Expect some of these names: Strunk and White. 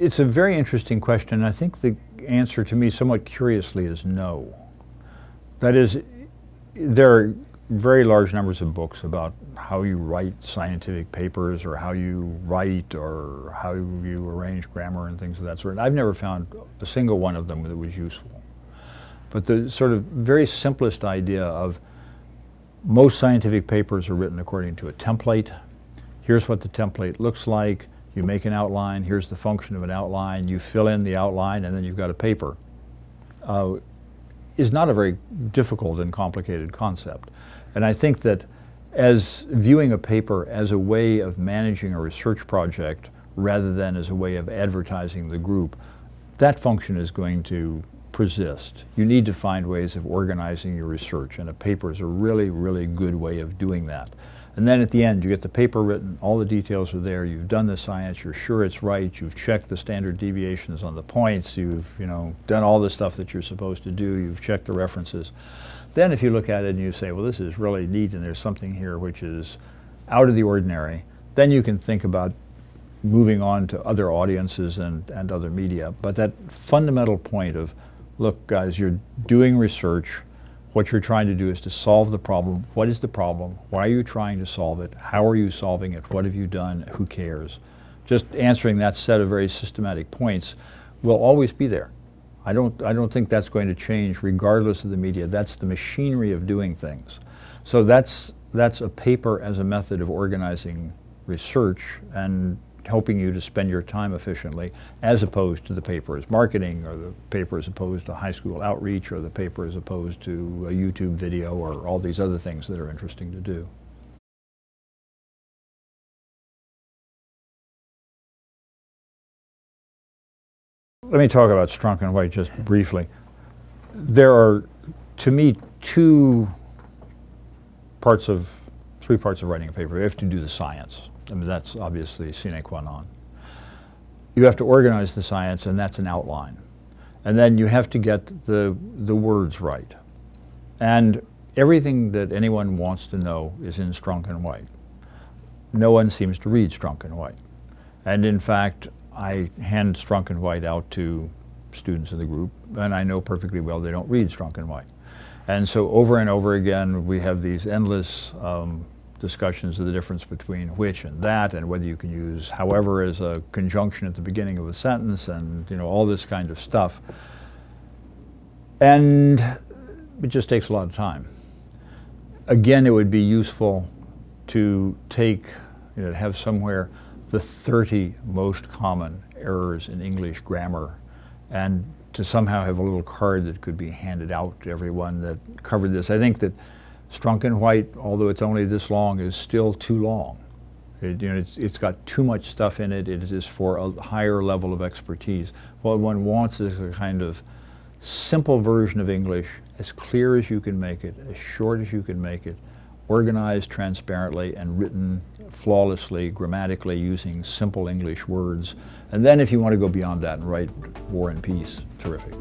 It's a very interesting question. I think the answer to me somewhat curiously is no. That is, there are very large numbers of books about how you write scientific papers or how you write or how you arrange grammar and things of that sort. I've never found a single one of them that was useful. But the sort of very simplest idea of most scientific papers are written according to a template. Here's what the template looks like. You make an outline, here's the function of an outline, you fill in the outline, and then you've got a paper. Is not a very difficult and complicated concept. And I think that as viewing a paper as a way of managing a research project rather than as a way of advertising the group, that function is going to persist. You need to find ways of organizing your research, and a paper is a really, really good way of doing that. And then at the end, you get the paper written, all the details are there, you've done the science, you're sure it's right, you've checked the standard deviations on the points, you've done all the stuff that you're supposed to do, you've checked the references. Then if you look at it and you say, well, this is really neat and there's something here which is out of the ordinary, then you can think about moving on to other audiences and other media. But that fundamental point of, look guys, you're doing research. What you're trying to do is to solve the problem. What is the problem? Why are you trying to solve it? How are you solving it? What have you done? Who cares? Just answering that set of very systematic points will always be there. I don't think that's going to change regardless of the media. That's the machinery of doing things. So that's a paper as a method of organizing research and helping you to spend your time efficiently, as opposed to the paper as marketing, or the paper as opposed to high school outreach, or the paper as opposed to a YouTube video, or all these other things that are interesting to do. Let me talk about Strunk and White just briefly. There are, to me, three parts of writing a paper. You have to do the science. I mean, that's obviously sine qua non. You have to organize the science, and that's an outline. And then you have to get the words right. And everything that anyone wants to know is in Strunk and White. No one seems to read Strunk and White. And in fact, I hand Strunk and White out to students in the group, and I know perfectly well they don't read Strunk and White. And so over and over again, we have these endless discussions of the difference between which and that, and whether you can use however as a conjunction at the beginning of a sentence, and all this kind of stuff. And it just takes a lot of time. Again, it would be useful to take, to have somewhere the 30 most common errors in English grammar, and to somehow have a little card that could be handed out to everyone that covered this. I think that Strunk and White, although it's only this long, is still too long. It's got too much stuff in it. It is for a higher level of expertise. What one wants is a kind of simple version of English, as clear as you can make it, as short as you can make it, organized transparently and written flawlessly, grammatically, using simple English words. And then if you want to go beyond that and write War and Peace, terrific.